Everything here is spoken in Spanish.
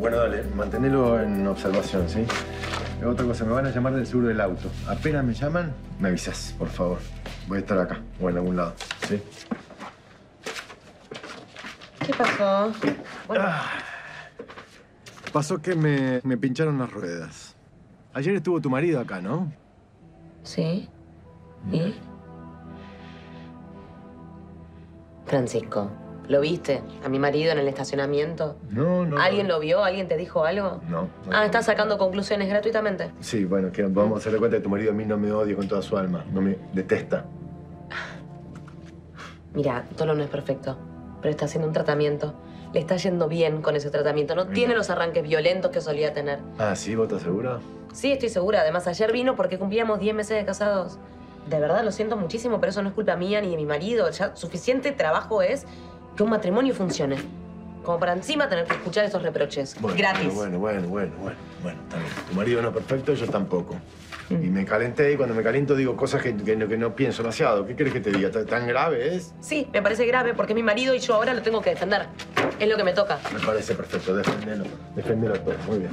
Bueno, dale, manténelo en observación, ¿sí? Otra cosa, me van a llamar del seguro del auto. Apenas me llaman, me avisas, por favor. Voy a estar acá o en algún lado, ¿sí? ¿Qué pasó? Bueno. Pasó que me pincharon las ruedas. Ayer estuvo tu marido acá, ¿no? Sí. ¿Y? Francisco, ¿lo viste? ¿A mi marido en el estacionamiento? No, no. ¿Alguien lo vio? ¿Alguien te dijo algo? No. ¿Estás sacando conclusiones gratuitamente? Sí, bueno, que vamos a hacerle cuenta que tu marido a mí no me odia con toda su alma. No me detesta. Mira, Tolo no es perfecto, pero está haciendo un tratamiento. Le está yendo bien con ese tratamiento. No tiene los arranques violentos que solía tener. Ah, ¿sí? ¿Vos estás segura? Sí, estoy segura. Además, ayer vino porque cumplíamos 10 meses de casados. De verdad, lo siento muchísimo, pero eso no es culpa mía ni de mi marido. Ya suficiente trabajo es que un matrimonio funcione. Como para encima tener que escuchar esos reproches. Bueno, gratis. Bueno, está bien. Tu marido no es perfecto, yo tampoco. Y me calenté, y cuando me caliento digo cosas que no pienso demasiado. ¿Qué querés que te diga? ¿Tan grave es? Sí, me parece grave porque es mi marido y yo ahora lo tengo que defender. Es lo que me toca. Me parece perfecto. Defendelo todo. Muy bien.